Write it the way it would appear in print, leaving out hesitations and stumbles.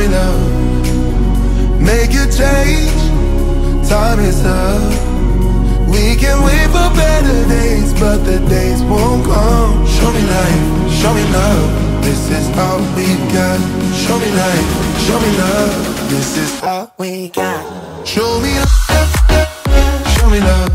growing up. Make a change, time is up. We can wait for better days, but the days won't come. Show me life, show me love, this is all we got. Show me life, show me love, this is all we got. Show me love, show me love.